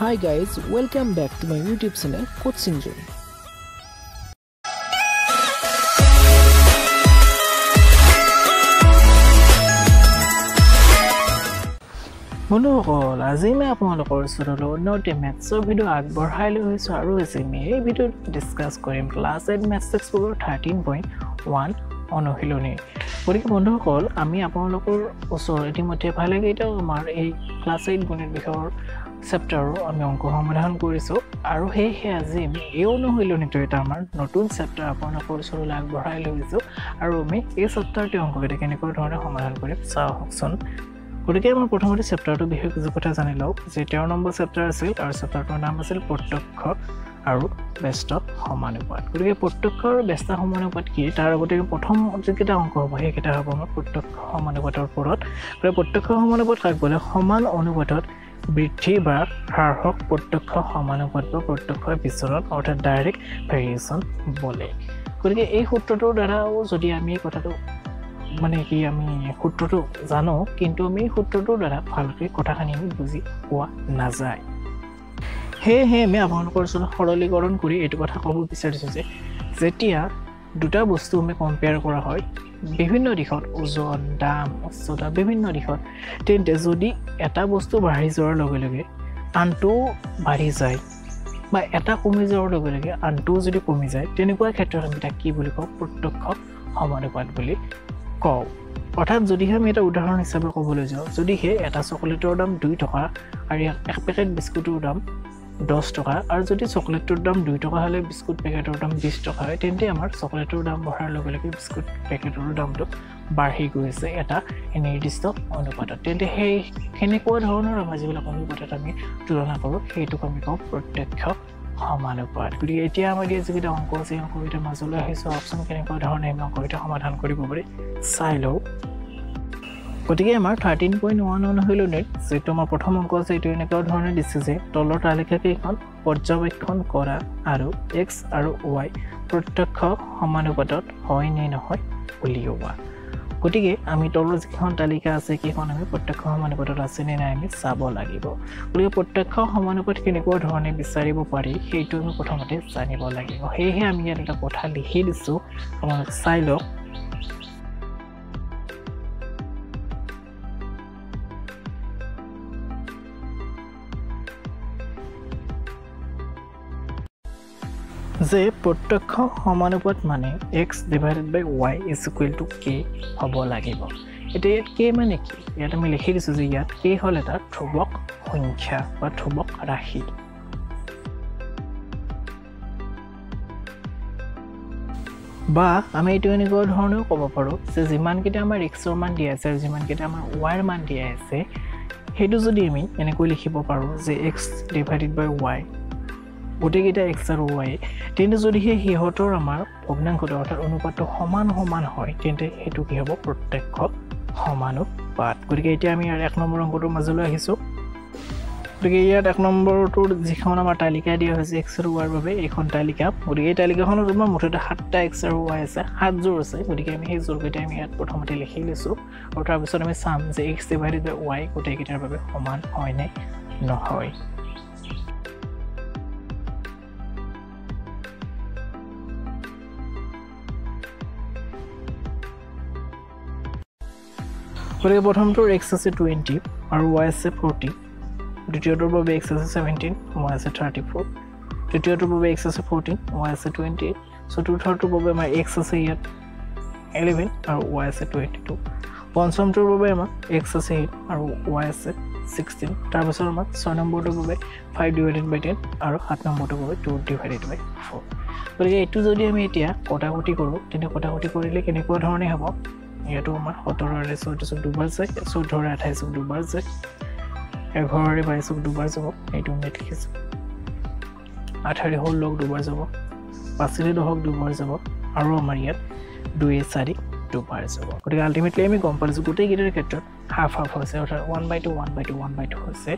Hi guys, welcome back to my YouTube channel Coaching Zone. Hello all, today I am going to discuss about maths video. Video discuss class 8 maths 13.1 on গতিকে বন্ধুসকল আমি আপোনালোকৰ ওচৰ ইতিমধ্যে ভালেকেইটা আমাৰ এই ক্লাছ 8 গণিত বিষয়ৰ চ্যাপ্টাৰৰ আমি অংক সমাধান কৰিছো আৰু হেহে আজি আমি এও নহৈলো নিটো এটা আমাৰ নতুন চ্যাপ্টাৰ আপোনালোকৰ ওচৰ লাগবঢ়াই লৈছো আৰু আমি এই চ্যাপ্টাৰটো অংককেইটা কেনেকৈ ধৰণে সমাধান কৰিম চাওকচোন গতিকে আমাৰ প্ৰথমতে চ্যাপ্টাৰটো বিষয়ে কিছু কথা জানি লওক যে 13 নম্বৰ চ্যাপ্টাৰ আছিল আৰু চ্যাপ্টাৰটোৰ নাম আছিল প্ৰত্যক্ষ আৰু ব্যস্ত সমানুপাত গতিকে প্রত্যক্ষ আৰু ব্যস্ত সমানুপাত কি তাৰ আগতে প্ৰথম অংককেইটা অংক হ'ব এইকেইটা হ'ব আমাৰ প্রত্যক্ষ সমানুপাতৰ ওপৰত আৰু প্রত্যক্ষ সমানুপাত কাক বলে সমান অনুপাতত বৃদ্ধি বা হ্ৰাসক প্রত্যক্ষ সমানুপাত বা প্রত্যক্ষ বিচৰণ অৰ্থাৎ ডাইৰেক্ট ভেৰিয়েচন বলে গতিকে এই সূত্ৰটোৰ দ্বাৰা যদি আমি কথাটো মানে কি আমি সূত্ৰটো জানো কিন্তু আমি সূত্ৰটোৰ দ্বাৰা ভালকৈ কথাখিনি বুজি পোৱা নাযায় হে আমি আপোনালোকৰ ওচৰত সৰলীকৰণ কৰি এইটো কথা ক'ব বিচাৰিছো যে যেতিয়া দুটা বস্তু আমি কম্পেয়াৰ কৰা হয় বিভিন্ন দিশত ওজন দাম উচ্চতা বিভিন্ন দিশত তেন্তে যদি এটা বস্তু বাঢ়ি যোৱাৰ লগে লগে আনটো বাঢ়ি যায় বা এটা কমি যোৱাৰ লগে লগে আনটো যদি কমি যায় তেনেকুৱা ক্ষেত্ৰত আমি তাক কি বুলি কওঁ প্রত্যক্ষ সমানুপাত বুলি কওঁ অর্থাৎ যদি আমি এটা উদাহরণ হিসাবে ক'বলৈ যাওঁ যদি হে এটা চকলেটৰ দাম 2 টকা আৰু এক পেকেট বিস্কুটৰ দাম 10 টাকা আর যদি চকলেটৰ দাম 2 টাকা হলে বিস্কুট প্যাকেটৰ দাম 20 টাকা হয় তেন্তে আমাৰ চকলেটৰ দাম বঢ়াৰ লগে লগে বিস্কুট প্যাকেটৰ দামটো বাঢ়ি গৈছে এটা নির্দিষ্ট অনুপাতত তেন্তে সেই কেনেকুৱা ধৰণৰ ৰামাজিবিলাক অনুপাতত আমি তুলনা কৰোঁ সেইটো আমি কওঁ প্রত্যক্ষ সমানুপাত গৰি এতিয়া আমাৰ যেটা অংক আছে অংকটা মাজলৈ আহিছে অপচন কেনেকুৱা ধৰণে আমি অংকটা সমাধান কৰিব পাৰি চাই লও গতিকে আমাৰ 13.1 অনুশীলনৰ যেটো আমাৰ প্ৰথম অংক আছে এটো এনেকুৱা ধৰণে দিছে যে তলৰ তালিকাখন পৰ্যবেক্ষণ কৰা আৰু x আৰু y প্রত্যক্ষ সমানুপাতত হয় নে নহয় উলিওৱা গতিকে আমি তলৰ যিখন তালিকা আছে কিখন আমি প্রত্যক্ষ সমানুপাতত আছে নে নাই আমি চাব লাগিব গতিকে প্রত্যক্ষ সমানুপাত কেনেকুৱা ধৰণে বিচাৰিব পাৰি সেইটো আমি প্ৰথমতে জানিব লাগিব হেহে আমি এটা কথা লিখি দিছো আমাৰ চাই লওক যে প্রত্যক্ষ সমানুপাত মানে x divided by y is equal to k হ'ব লাগিব এটা k মানে কি এটা আমি লিখি দিছো যে ইয়াত k হল এটা ধ্রুবক সংখ্যা বা ধ্রুবক রাশি বা আমি এইটো এনেকুৱা ধৰণে ক'ব পাৰো যে যিমান কিটা আমাৰ x ৰ মান দিয়া আছে আৰু যিমান কিটা আমাৰ y ৰ মান দিয়া আছে সেইটো যদি আমি এনেকৈ লিখিব পাৰো যে x divided by y ওটেগিটা x are y তেন্তে যদি হে হতৰ আমাৰ ভগ্নাংশটো অর্থাৎ অনুপাতটো সমান সমান হয় তেন্তে হেতু কি হ'ব প্রত্যক্ষ সমানুপাত গতিকে এতিয়া আমি এক নম্বৰ অংকটোৰ মাজলৈ আহিছো গতিকে ইয়াত এক নম্বৰটোৰ যিখন আমাৰ তালিকা দিয়া হৈছে x আৰু y ৰ বাবে এইখন তালিকা গতিকে এই তালিকাখনত আমাৰ মুঠতে 7টা x আৰু y আছে 7 জোৰ আছে গতিকে আমি সেই জোৰকেইটা আমি ইয়াত প্ৰথমতে লিখি লৈছো আৰু তাৰ পিছত আমি চাম যে x divided by y ওটেগিটাৰ বাবে সমান হয় নে নহয় গতিকে প্ৰথমটোৰ x আছে 20 আৰু y আছে 40 দ্বিতীয়টোৰ বাবে x আছে 17 y আছে 34 তৃতীয়টোৰ বাবে x আছে 14 y আছে 28 চতুৰ্থটোৰ বাবে আমাৰ x আছে ইয়াত 11 আৰু y আছে 22 পঞ্চমটোৰ বাবে আমাৰ x আছে 8 আৰু y আছে 16 তাৰ পিছত আমাৰ 6 নম্বৰটোৰ বাবে 5/10 আৰু 7 নম্বৰটোৰ বাবে 2/4 গতিকে এইটো যদি আমি এতিয়া কটাকটি কৰোঁ তেনে কটাকটি কৰিলে কেনেকুৱা ধৰণে হ'ব এটো আমাৰ 17 আৰু 14 সব দুবাৰ যায় 14 আৰু 28 সব দুবাৰ যায় 11 আৰু 22 সব দুবাৰ যাব এইটো আমি লিখিছো 18 হল লগ দুবাৰ যাব 5 এর লগ দুবাৰ যাব আৰু আমাৰ ইয়াত 2 এ 4 দুবাৰ যাব গতিকে আলটিমেটলি আমি গম পাইছো গোটেই গিটাৰ ক্ষেত্ৰত হাফ হাফ আছে অৰ্থাৎ 1/2 1/2 1/2 আছে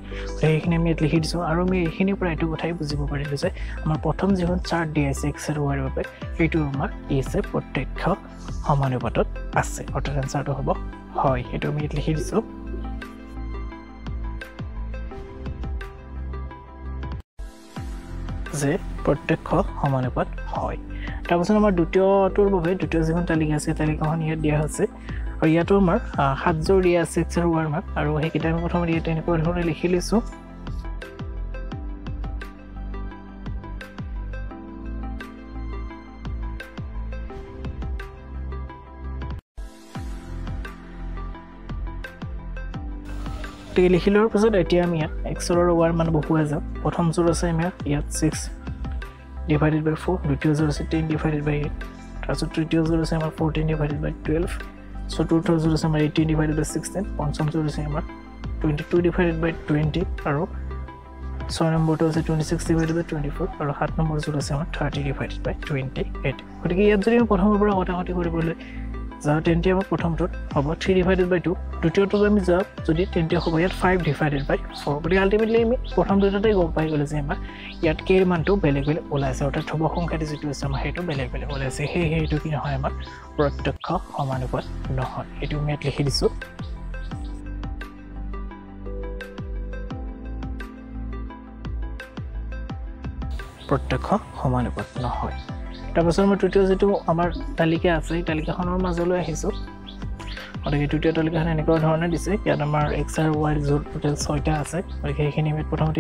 এইখিনি আমি লিখি দিছো আৰু আমি এইখিনি পৰা এইটো কথাই বুজিব পাৰিলো যে আমাৰ প্ৰথম যিখন চাৰ্ট দিয়া আছে x আৰু y ৰ বাবে এইটো আমাৰ কি আছে প্রত্যক্ষ সমানুপাতত আছে অৰ্থাৎ আনসারটো হ'ব হয় এইটো আমি লিখি দিছো যে প্রত্যক্ষ সমানুপাত হয়। তারপর আমার দ্বিতীয়টোর বাবে দ্বিতীয় যিখন তালিকা আছে তালিকাখন ইয়াত দিয়া আছে আর ইয়াতো আমার সাতজোৰ দিয়া আছে এক্সের ওয়ার্মাক আর সেইকেইটা আমি প্রথমে ইয়াত এনেকৈ ধৰণে লিখি লৈছো। গতিকে লিখি লোৱাৰ পিছত এতিয়া আমি ইয়াত এক্সৰৰ ৱাৰ মান বহুৱাই যাম। প্ৰথম জোৰ আছে আমাৰ ইয়াত 6 ডিভাইডেড বাই 4, দ্বিতীয় জোৰ আছে 10 ডিভাইডেড বাই 8, তাৰপিছত তৃতীয় জোৰ আছে আমাৰ 14 ডিভাইডেড বাই 12, চতুৰ্থ জোৰ আছে আমাৰ 18 ডিভাইডেড বাই 16, পঞ্চম জোৰ আছে আমাৰ 22 ডিভাইডেড বাই 20 আৰু 6 নম্বৰটো আছে 26 ডিভাইডেড বাই 24 আৰু 7 নম্বৰ জোৰ আছে আমাৰ 30 ডিভাইডেড বাই 28। গতিকে ইয়াত যদি আমি প্ৰথমৰ পৰা কটাকটি কৰিবলৈ যাওঁ তেন্তে আমাৰ প্ৰথমটোত হ'ব 3 ডিভাইডেড বাই 2, দ্বিতীয়টোত আমি যাওঁ যদি তেন্তে হ'ব ইয়াত 5 ডিভাইডেড বাই 4। গতিকে আল্টিমেটলি আমি প্ৰথম দুটাতেই গম পাই গ'লোঁ যে আমাৰ ইয়াত কেৰ মানটো বেলেগ বেলেগ ওলাইছে, অৰ্থাৎ ধ্ৰুৱ সংখ্যাটো যিটো আছে আমাৰ সেইটো বেলেগ বেলেগ ওলাইছে। সেইটো কি নহয়, আমাৰ প্ৰত্যক্ষ সমানুপাত নহয়। এইটো আমি ইয়াত লিখি দিছোঁ। প্ৰত্যক্ষ সমানুপাত নহয়। তারপর আমার তৃতীয় যেটো আমার তালিকা আছে এই তালিকাখনৰ মাজলৈ আহিছো। গতিকে তৃতীয় তালিকাখন এনেকুৱা ধৰণে দিছে, ইয়াত আমাৰ এক্স আৰু ওয়াই জোৰ টোটেল 6টা আছে। গতিকে এইখিনি আমি প্ৰথমতে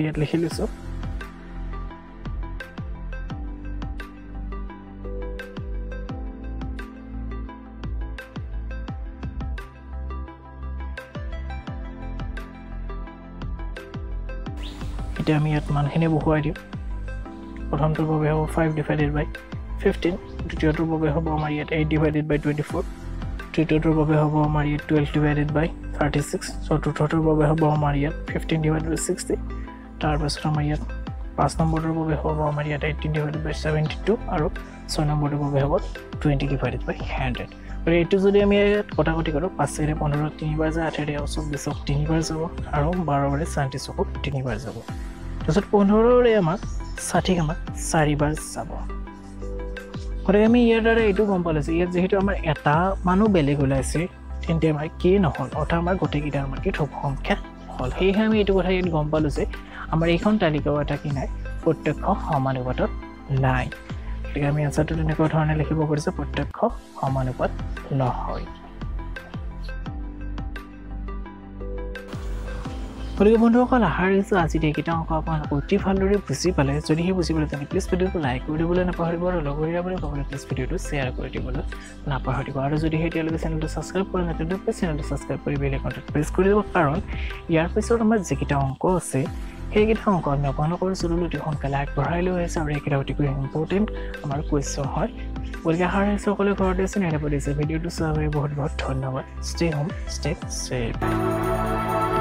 ইয়াত লিখি লৈছো। এতিয়া আমি ইয়াত মানখিনি বহুৱাই দিওঁ। প্ৰথমটোৰ বাবে হ'ব 5 ডিভাইডেড বাই 15, দ্বিতীয়টোৰ বাবে হ'ব আমাৰ ইয়াত 8 ডিভাইডেড বাই 24, তৃতীয়টোৰ বাবে হ'ব আমাৰ ইয়াত 12 ডিভাইডেড বাই 36, চতুৰ্থটোৰ বাবে হ'ব আমাৰ ইয়াত 15 ডিভাইডেড বাই 60, তাৰপাছত আমাৰ ইয়াত 5 নম্বৰটোৰ বাবে হ'ব আমাৰ ইয়াত 18 ডিভাইডেড বাই 72 আৰু 6 নম্বৰটোৰ বাবে হ'ব 20 ডিভাইডেড বাই 100। আৰু এইটো যদি আমি ইয়াত কটাকটি কৰোঁ 5 ৰে 15 তিনিবাৰ যায়, 8 ৰে 24 তিনিবাৰ যাব আৰু 12 ৰে 36 তিনিবাৰ যাব, তাৰপিছত 15 ৰে আমাৰ 60 আমাৰ চাৰিবাৰ যাব। গতিকে আমি ইয়াৰ দ্বাৰা এইটো গম পাইছোঁ ইয়াত যেহেতু আমাৰ এটা মানো বেলেগ ওলাইছে তেন্তে আমাৰ কি নহ'ল, অৰ্থাৎ আমাৰ গোটেইকেইটা আমাৰ কি ধ্ৰুৱ সংখ্যা হ'ল। সেয়েহে আমি এইটো কথা ইয়াত গম পালোঁ যে আমাৰ এইখন তালিকাও এটা কি নাই, প্ৰত্যক্ষ সমানুপাতত নাই। গতিকে আমি আনচাৰটো তেনেকুৱা ধৰণে লিখিব পাৰিছোঁ, প্ৰত্যক্ষ সমানুপাত নহয়। গতিকে বন্ধুসকল, আশা ৰাখিছোঁ আজিৰ এইকেইটা অংক আপোনালোকে অতি ভালদৰে বুজি পালে। যদিহে বুজি পালে তেন্তে প্লিজ ভিডিঅ'টো লাইক কৰি দিবলৈ নাপাহৰিব আৰু লগৰীয়াবোৰক ক'বলৈ প্লিজ ভিডিঅ'টো শ্বেয়াৰ কৰি দিবলৈ নাপাহৰিব। আৰু যদিহে এতিয়ালৈকে চেনেলটো ছাবস্ক্ৰাইব কৰা নাই তেন্তে প্লিজ চেনেলটো ছাবস্ক্ৰাইব কৰি বেল আইকনটো প্ৰেছ কৰি দিব, কাৰণ ইয়াৰ পিছত আমাৰ যিকেইটা অংক আছে সেইকেইটা অংক আমি আপোনালোকৰ ওচৰলৈ অতি সোনকালে আগবঢ়াই লৈ আহিছোঁ আৰু এইকেইটা অতিকৈ ইম্পৰ্টেণ্ট আমাৰ কুৱেশ্যন হয়। গতিকে আশা ৰাখিছোঁ সকলোৱে ঘৰতে আছে নেদেখা ভিডিঅ'টো চোৱাৰ বাবে বহুত বহুত ধন্যবাদ। Stay home stay safe.